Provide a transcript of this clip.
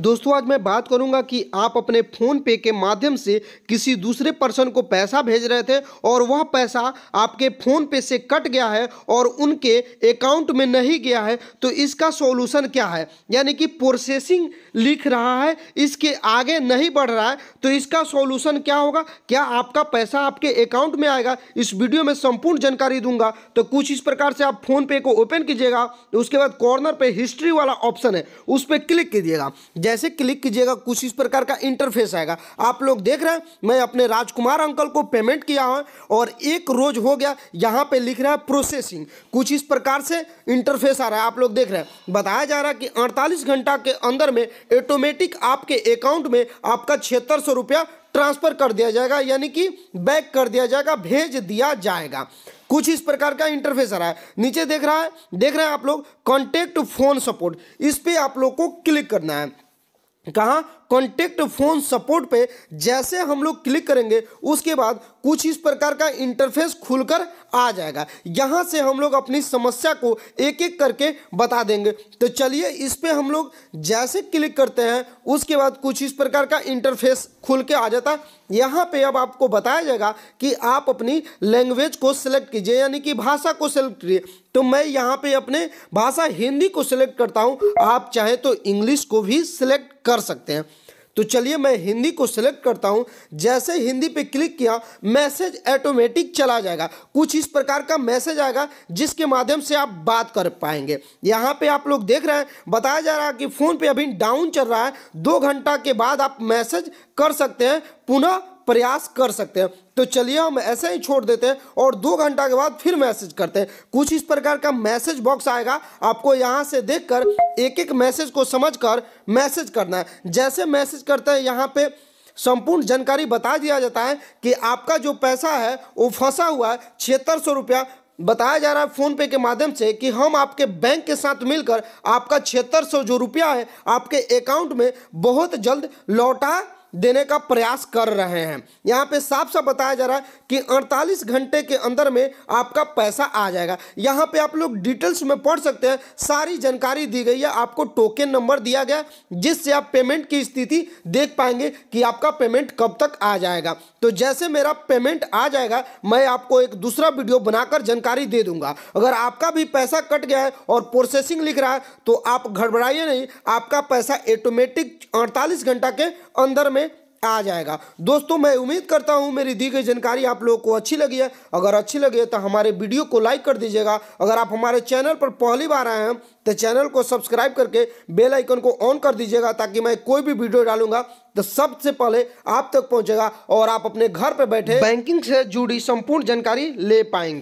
दोस्तों आज मैं बात करूंगा कि आप अपने फ़ोन पे के माध्यम से किसी दूसरे पर्सन को पैसा भेज रहे थे और वह पैसा आपके फ़ोन पे से कट गया है और उनके अकाउंट में नहीं गया है, तो इसका सॉल्यूशन क्या है। यानी कि प्रोसेसिंग लिख रहा है, इसके आगे नहीं बढ़ रहा है, तो इसका सॉल्यूशन क्या होगा, क्या आपका पैसा आपके अकाउंट में आएगा। इस वीडियो में संपूर्ण जानकारी दूंगा। तो कुछ इस प्रकार से आप फ़ोन पे को ओपन कीजिएगा, उसके बाद कॉर्नर पर हिस्ट्री वाला ऑप्शन है, उस पर क्लिक कीजिएगा। जैसे क्लिक कीजिएगा कुछ इस प्रकार का इंटरफेस आएगा। आप लोग देख रहे हैं मैं अपने राजकुमार अंकल को पेमेंट किया है और एक रोज हो गया, यहाँ पे लिख रहा है प्रोसेसिंग। कुछ इस प्रकार से इंटरफेस आ रहा है, आप लोग देख रहे हैं। बताया जा रहा है कि 48 घंटा के अंदर में ऑटोमेटिक आपके अकाउंट में आपका 7600 रुपया ट्रांसफ़र कर दिया जाएगा, यानी कि बैक कर दिया जाएगा, भेज दिया जाएगा। कुछ इस प्रकार का इंटरफेस आ रहा है। नीचे देख रहे हैं आप लोग कॉन्टेक्ट फोन सपोर्ट, इस पर आप लोग को क्लिक करना है। कहाँ कॉन्टेक्ट फोन सपोर्ट पे जैसे हम लोग क्लिक करेंगे उसके बाद कुछ इस प्रकार का इंटरफेस खुलकर आ जाएगा। यहाँ से हम लोग अपनी समस्या को एक एक करके बता देंगे। तो चलिए इस पे हम लोग जैसे क्लिक करते हैं उसके बाद कुछ इस प्रकार का इंटरफेस खुल के आ जाता है। यहाँ पे अब आपको बताया जाएगा कि आप अपनी लैंग्वेज को सिलेक्ट कीजिए, यानी कि भाषा को सिलेक्ट कीजिए। तो मैं यहाँ पे अपने भाषा हिंदी को सिलेक्ट करता हूँ, आप चाहे तो इंग्लिश को भी सिलेक्ट कर सकते हैं। तो चलिए मैं हिंदी को सिलेक्ट करता हूं। जैसे हिंदी पे क्लिक किया मैसेज ऑटोमेटिक चला जाएगा। कुछ इस प्रकार का मैसेज आएगा जिसके माध्यम से आप बात कर पाएंगे। यहां पे आप लोग देख रहे हैं बताया जा रहा है कि फ़ोन पे अभी डाउन चल रहा है, 2 घंटा के बाद आप मैसेज कर सकते हैं, पुनः प्रयास कर सकते हैं। तो चलिए हम ऐसे ही छोड़ देते हैं और 2 घंटा के बाद फिर मैसेज करते हैं। कुछ इस प्रकार का मैसेज बॉक्स आएगा, आपको यहाँ से देखकर एक एक मैसेज को समझकर मैसेज करना है। जैसे मैसेज करते हैं यहाँ पे संपूर्ण जानकारी बता दिया जाता है कि आपका जो पैसा है वो फंसा हुआ है 7600 रुपया। बताया जा रहा है फ़ोन पे के माध्यम से कि हम आपके बैंक के साथ मिलकर आपका 7600 जो रुपया है आपके अकाउंट में बहुत जल्द लौटा देने का प्रयास कर रहे हैं। यहाँ पे साफ साफ बताया जा रहा है कि 48 घंटे के अंदर में आपका पैसा आ जाएगा। यहाँ पे आप लोग डिटेल्स में पढ़ सकते हैं, सारी जानकारी दी गई है, आपको टोकन नंबर दिया गया जिससे आप पेमेंट की स्थिति देख पाएंगे कि आपका पेमेंट कब तक आ जाएगा। तो जैसे मेरा पेमेंट आ जाएगा मैं आपको एक दूसरा वीडियो बनाकर जानकारी दे दूंगा। अगर आपका भी पैसा कट गया है और प्रोसेसिंग लिख रहा है तो आप घबराइए नहीं, आपका पैसा ऑटोमेटिक 48 घंटा के अंदर में आ जाएगा। दोस्तों मैं उम्मीद करता हूं मेरी दी गई जानकारी आप लोगों को अच्छी लगी है। अगर अच्छी लगी है तो हमारे वीडियो को लाइक कर दीजिएगा। अगर आप हमारे चैनल पर पहली बार आए हैं तो चैनल को सब्सक्राइब करके बेल आइकन को ऑन कर दीजिएगा, ताकि मैं कोई भी वीडियो डालूंगा तो सबसे पहले आप तक पहुंचेगा और आप अपने घर पर बैठे बैंकिंग से जुड़ी संपूर्ण जानकारी ले पाएंगे।